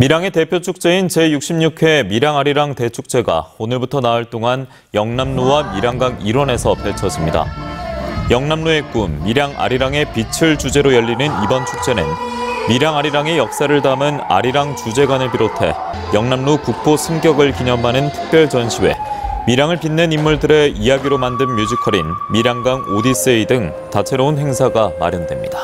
밀양의 대표 축제인 제66회 밀양아리랑 대축제가 오늘부터 나흘 동안 영남루와 밀양강 일원에서 펼쳐집니다. 영남루의 꿈, 밀양아리랑의 빛을 주제로 열리는 이번 축제는 밀양아리랑의 역사를 담은 아리랑 주제관을 비롯해 영남루 국보 승격을 기념하는 특별 전시회, 밀양을 빛낸 인물들의 이야기로 만든 뮤지컬인 밀양강 오디세이 등 다채로운 행사가 마련됩니다.